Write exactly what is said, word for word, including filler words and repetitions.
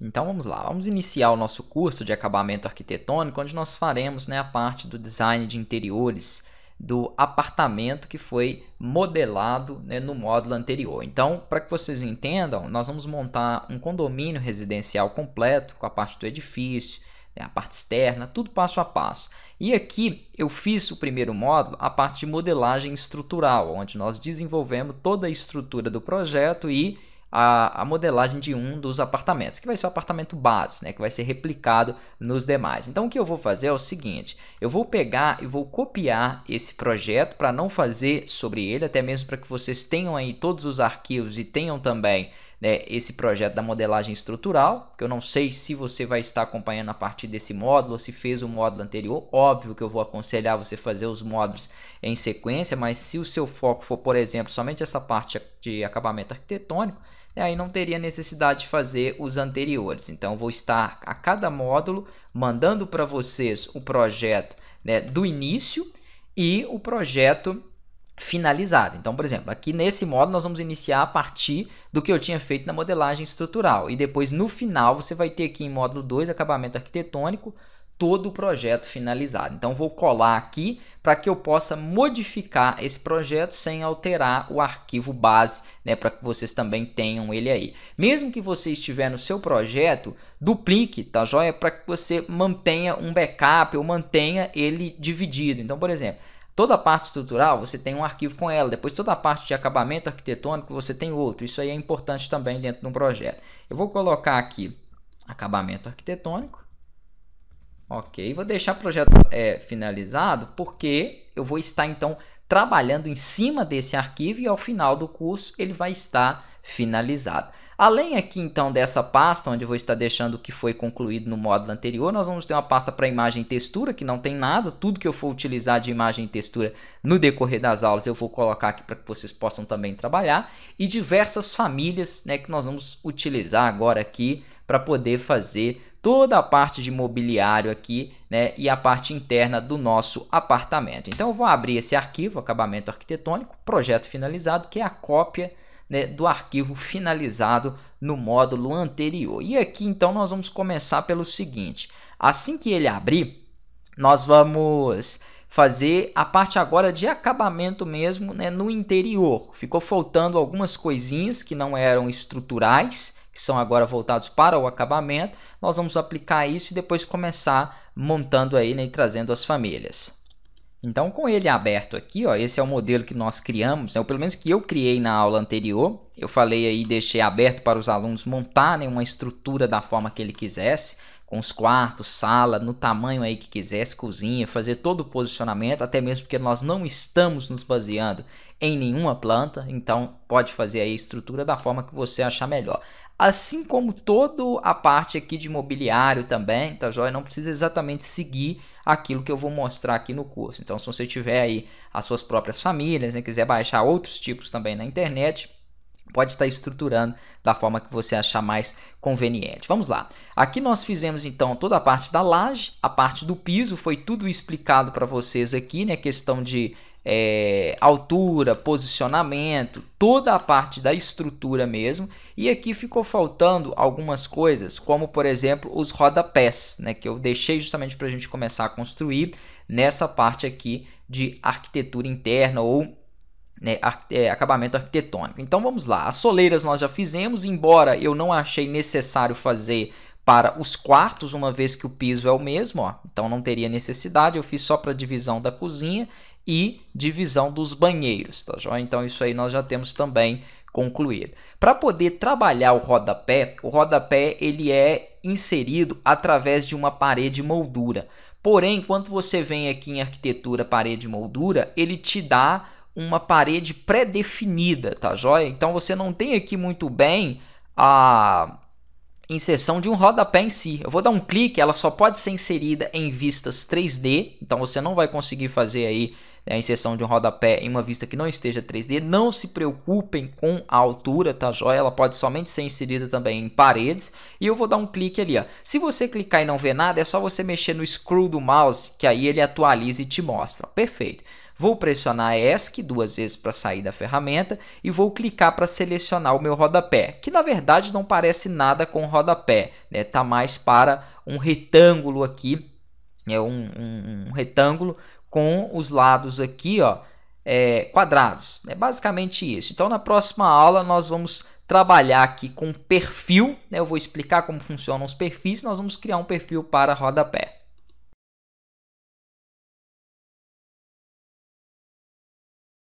Então vamos lá, vamos iniciar o nosso curso de acabamento arquitetônico, onde nós faremos, né, a parte do design de interiores do apartamento que foi modelado, né, no módulo anterior. Então, para que vocês entendam, nós vamos montar um condomínio residencial completo com a parte do edifício, né, a parte externa, tudo passo a passo. E aqui eu fiz o primeiro módulo, a parte de modelagem estrutural, onde nós desenvolvemos toda a estrutura do projeto e A, a modelagem de um dos apartamentos, que vai ser o apartamento base, né, que vai ser replicado nos demais. Então o que eu vou fazer é o seguinte, eu vou pegar e vou copiar esse projeto para não fazer sobre ele, até mesmo para que vocês tenham aí todos os arquivos e tenham também, né, esse projeto da modelagem estrutural, que eu não sei se você vai estar acompanhando a partir desse módulo ou se fez o módulo anterior. Óbvio que eu vou aconselhar você fazer os módulos em sequência, mas se o seu foco for, por exemplo, somente essa parte de acabamento arquitetônico, aí não teria necessidade de fazer os anteriores. Então vou estar a cada módulo mandando para vocês o projeto, né, do início e o projeto finalizado. Então, por exemplo, aqui nesse módulo nós vamos iniciar a partir do que eu tinha feito na modelagem estrutural e depois no final você vai ter aqui em módulo dois, acabamento arquitetônico, todo o projeto finalizado. Então vou colar aqui para que eu possa modificar esse projeto sem alterar o arquivo base, né, para que vocês também tenham ele aí. Mesmo que você estiver no seu projeto, duplique, tá joia? Para que você mantenha um backup ou mantenha ele dividido. Então, por exemplo, toda a parte estrutural você tem um arquivo com ela, depois toda a parte de acabamento arquitetônico você tem outro. Isso aí é importante também dentro de um projeto. Eu vou colocar aqui acabamento arquitetônico. Ok, vou deixar o projeto é, finalizado porque eu vou estar então trabalhando em cima desse arquivo e ao final do curso ele vai estar finalizado. Além aqui então dessa pasta onde eu vou estar deixando o que foi concluído no módulo anterior, nós vamos ter uma pasta para imagem e textura que não tem nada. Tudo que eu for utilizar de imagem e textura no decorrer das aulas eu vou colocar aqui para que vocês possam também trabalhar. E diversas famílias, né, que nós vamos utilizar agora aqui para poder fazer toda a parte de mobiliário aqui, né, e a parte interna do nosso apartamento. Então eu vou abrir esse arquivo, acabamento arquitetônico, projeto finalizado, que é a cópia, né, do arquivo finalizado no módulo anterior. E aqui então nós vamos começar pelo seguinte, assim que ele abrir, nós vamos fazer a parte agora de acabamento mesmo, né, no interior. Ficou faltando algumas coisinhas que não eram estruturais, que são agora voltados para o acabamento. Nós vamos aplicar isso e depois começar montando aí, né, e trazendo as famílias. Então, com ele aberto aqui, ó, esse é o modelo que nós criamos, né, ou pelo menos que eu criei na aula anterior. Eu falei aí, deixei aberto para os alunos montarem uma estrutura da forma que ele quisesse, com os quartos, sala, no tamanho aí que quisesse, cozinha, fazer todo o posicionamento, até mesmo porque nós não estamos nos baseando em nenhuma planta, então pode fazer aí a estrutura da forma que você achar melhor. Assim como toda a parte aqui de mobiliário também, tá joia? Não precisa exatamente seguir aquilo que eu vou mostrar aqui no curso. Então, se você tiver aí as suas próprias famílias, né, quiser baixar outros tipos também na internet, pode estar estruturando da forma que você achar mais conveniente. Vamos lá. Aqui nós fizemos então toda a parte da laje, a parte do piso, foi tudo explicado para vocês aqui, né? Questão de é, altura, posicionamento, toda a parte da estrutura mesmo. E aqui ficou faltando algumas coisas, como por exemplo os rodapés, né? Que eu deixei justamente para a gente começar a construir nessa parte aqui de arquitetura interna ou Né, é, acabamento arquitetônico. Então vamos lá, as soleiras nós já fizemos, embora eu não achei necessário fazer para os quartos, uma vez que o piso é o mesmo, ó, então não teria necessidade. Eu fiz só para divisão da cozinha e divisão dos banheiros, tá joia? Então isso aí nós já temos também concluído. Para poder trabalhar o rodapé, o rodapé ele é inserido através de uma parede moldura. Porém, quando você vem aqui em arquitetura parede moldura, ele te dá uma parede pré-definida, tá joia? Então você não tem aqui muito bem a inserção de um rodapé em si. Eu vou dar um clique, ela só pode ser inserida em vistas três D, então você não vai conseguir fazer aí a inserção de um rodapé em uma vista que não esteja três D. Não se preocupem com a altura, tá joia? Ela pode somente ser inserida também em paredes. E eu vou dar um clique ali, ó. Se você clicar e não ver nada, é só você mexer no scroll do mouse, que aí ele atualiza e te mostra. Perfeito. Vou pressionar ESC duas vezes para sair da ferramenta e vou clicar para selecionar o meu rodapé, que na verdade não parece nada com rodapé, né? Tá mais para um retângulo aqui, é um, um, um retângulo com os lados aqui, ó, é, quadrados. É basicamente isso. Então, na próxima aula, nós vamos trabalhar aqui com perfil, né? Eu vou explicar como funcionam os perfis. Nós vamos criar um perfil para rodapé.